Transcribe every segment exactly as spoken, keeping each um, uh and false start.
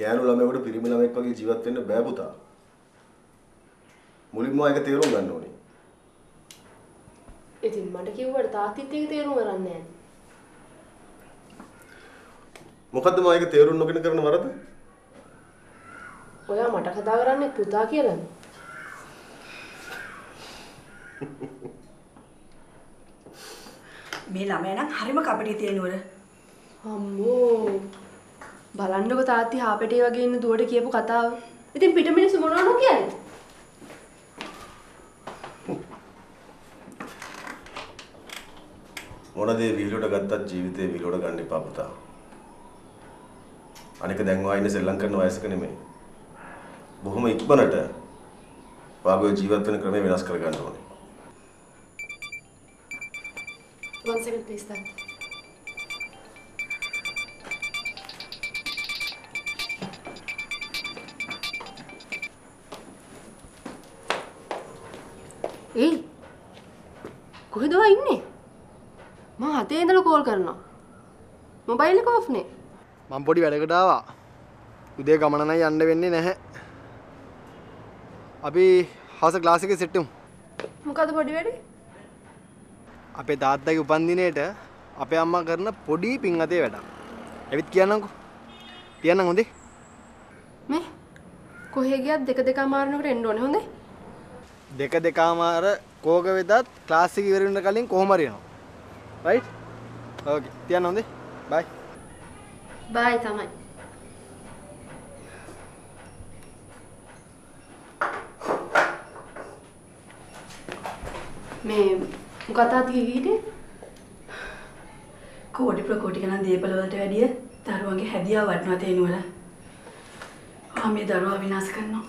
ගෑනුළමයෙකුට පිරිමි ළමෙක් වගේ ජීවත් වෙන්න බෑ පුතා. මුලින්ම ඒක තේරුම් ගන්න ඕනේ. ඉතින් මට කිව්වට තාත්තිත් ඒක තේරුම් ගන්න නැහැ. මොකද්ද මම ඒක තේරුම් නොගෙන කරන වරද? ඔයා මට කතා කරන්නේ පුතා කියලාද? මේ ළමයා නම් හරිම කපටි තේනවල. අම්මෝ බලන්නකො තාත්තා හාපෙටේ වගේ ඉන්න දුවට කියපු කතාව. ඉතින් පිට මිනිස්සු මොනවද කියන්නේ? මොනදේ විහිළුවට ගත්තත් ජීවිතේ විහිළුවට ගන්න එපා පුතා. අනික දැන් ඔයා ඉන්නේ සෙල්ලම් කරන වයසක නෙමෙයි. බොහොම ඉක්මනට ඔයාගේ ජීවත් වෙන ක්‍රමය වෙනස් කර ගන්න ඕනේ. One second please dad. ए कोई दवा इन्ने मां हाथे इंदला कॉल करना मोबाइल එක ඔෆ් නේ මම පොඩි වැඩකට ආවා උදේ ගමන නම් යන්න වෙන්නේ නැහැ අපි හවස ක්ලාස් එකේ සෙට් වෙමු මොකද පොඩි වැඩේ අපේ තාත්තගේ උපන්දිනේට අපේ අම්මා කරන පොඩි පින් අතේ වැඩක් එවිත් කියන්නම්කො තියන්නම් හොඳේ මේ කොහෙ ගියත් දෙක දෙක අමාරනකට එන්න ඕනේ හොඳේ देख देख हमारा कोग वेदात क्लास की वेरी उनका लिंक कोहमरी है ना राइट ओके त्यान होंगे बाय बाय तमाई मैं मुकता थी कि ये कोडी प्रकोटी का ना दे पलवल तो ऐडिया दारुआं के हैदिया वाटना थे इन्होंने हमें दारुआ विनाश करना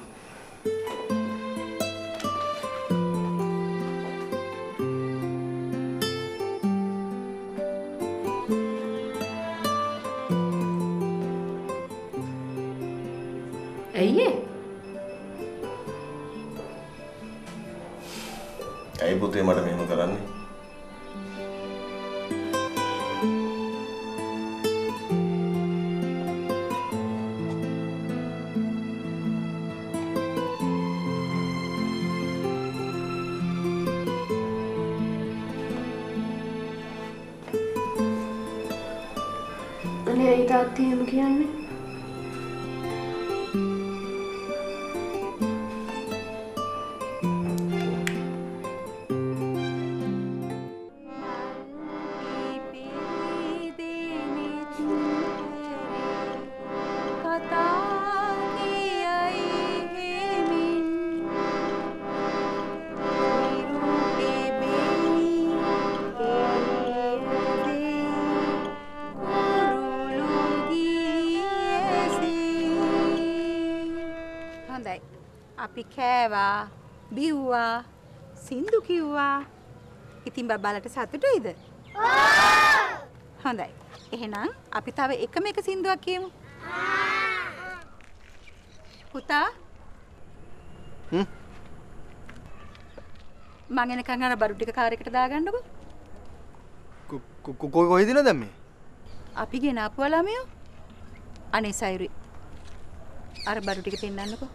පුතේ මට මෙහෙම කරන්නේ අනේ ඊට අත්තියම කියන්නේ කෑවා බිව්වා සින්දු කිව්වා ඉතින් බබාලට සතුටුයිද ඔව් හොඳයි එහෙනම් අපි තව එකම එක සින්දුවක් කියමු පුතා හ්ම් මං එනකන් අර බරු ටික කාර් එකට දාගන්නකො කො කොහෙද ඉන්නේ දැන් මේ අපි ගෙනාපුවා ළමයෝ අනේ සයිරි අර බරු ටික පෙන්නන්නකො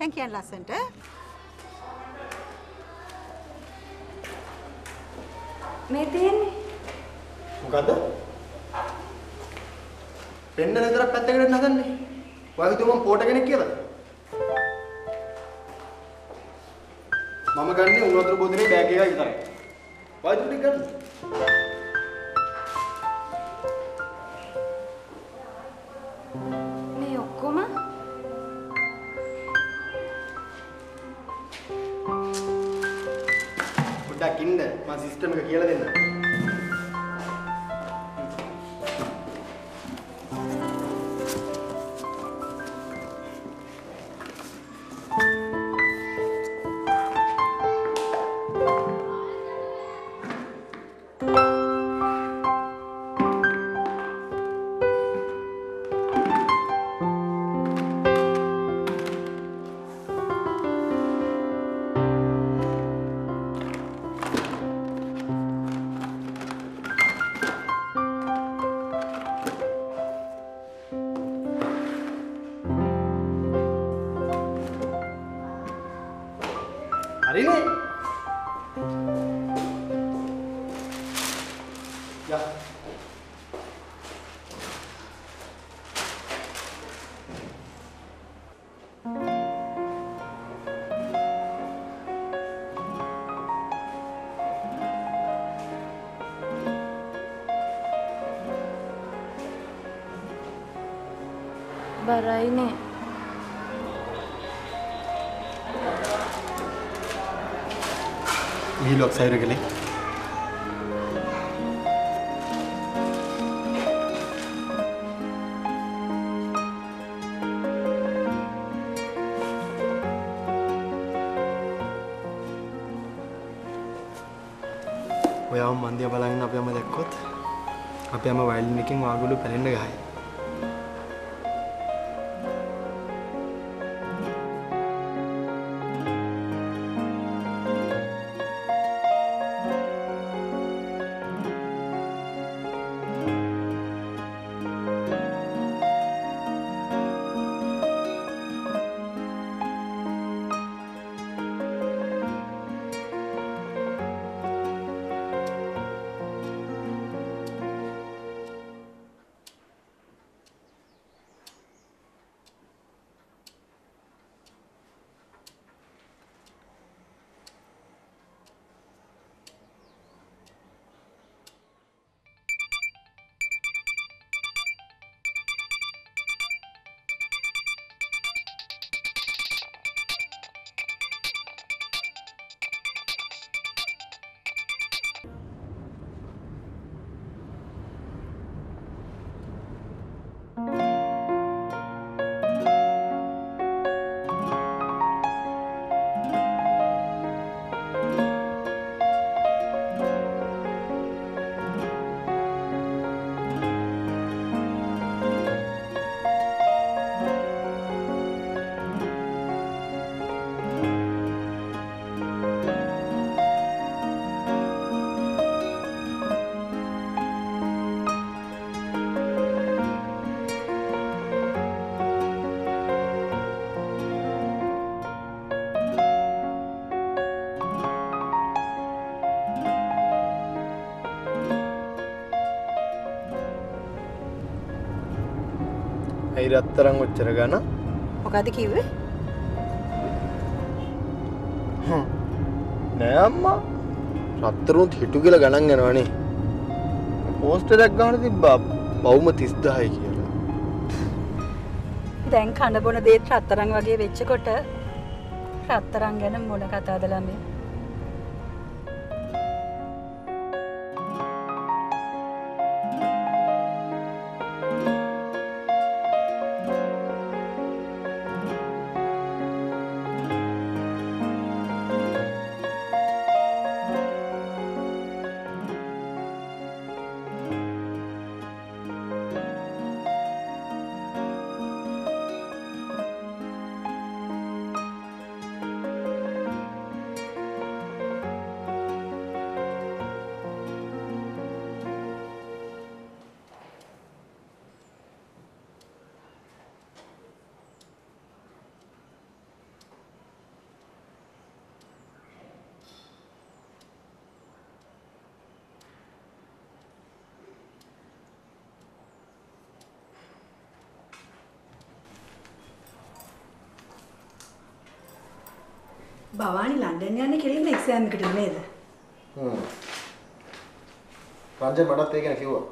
Thank you and listen to. Metin. Mukadda. Pennana idara patta ekata nadanne. Oya hituwa man pota kenek kiyala. Mama ganne unathara bodine bag ekak vitarai. Vajunigan. Nee, Okkoma. Putta kinda, ma system ka kiyala denna. बराई ने ये लोग सही रखे ले मंदिया बलांगना पे हम देखो आप हम वायलिन निकिंग वागुलू पहले गाय रत्तरंग उच्चरगा ना वो कहते कि वे हाँ नया अम्मा रत्तरों थीटू के लगाने वाणी पोस्टर एक गाने थी बाप बाउ मत इस दाई किया था देंग खाने बोलने देख रत्तरंग वाके बेच्चे कोटा रत्तरंग है ना मोना का तादला में बावानी लंदन यानी किले में एक्सेम करने में था। රංජන් මටත් ඒ ගැන කිව්වා.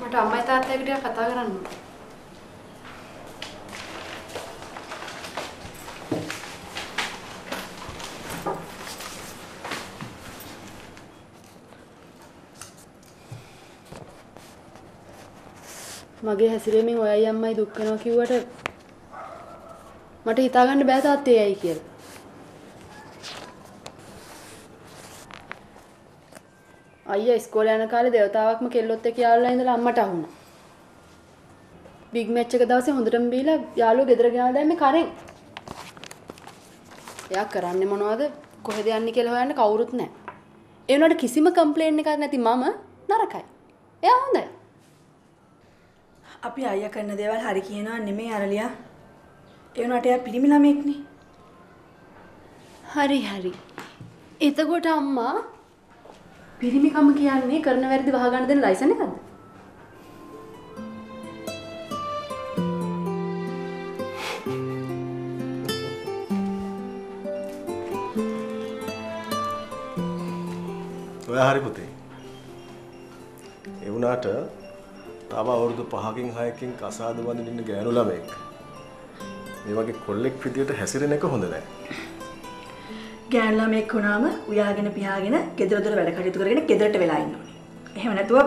මට අම්මයි තාත්තයි ටිකක් කතා කරන්න. මගේ හැසිරීමෙන් ඔයයි අම්මයි දුක් වෙනවා කිව්වට මට හිතාගන්න බෑ තාත්තේ ඇයි කියලා. අයියා ඉස්කෝලේ යන කාලේ දේවතාවක්ම කෙල්ලොත් එක්ක යාළුවලා ඉඳලා අම්මට අහුණා. බිග් මැච් එක දවසේ හොඳටම බීලා යාළුවෝ ගෙදර ගෙනල්ලා දැම්මේ කරෙන්. එයා කරන්නේ මොනවද කොහෙද යන්නේ කියලා හොයන්න කවුරුත් නැහැ. ඒ වුණාට කිසිම කම්ප්ලේන් එකක් නැති මම නරකයි. එයා හොඳයි. අපි අයියා කරන දේවල් හරි කියනවා නෙමෙයි අරලියා. ඒ වුණාට එයා පිරිමි ළමෙක්නේ. හරි හරි. එතකොට අම්මා පිරිමිකම කියන්නේ කරන වැරදි වහගන්න දෙන ලයිසන් එකක්ද? ඔයා හරි පුතේ. ඒ වුණාට තව අවුරුදු පහකින් හයකින් කසාද බඳින්න ඉන්න ගෑනු ළමෙක් මේ වගේ කොල්ලෙක් විදියට හැසිරෙන එක හොඳ නැහැ. ගෑනු ළමෙක් වුණාම උයාගෙන පියාගෙන ගෙදර දොර වැඩ කටයුතු කරගෙන ගෙදරට වෙලා ඉන්න ඕනේ. එහෙම නැතුව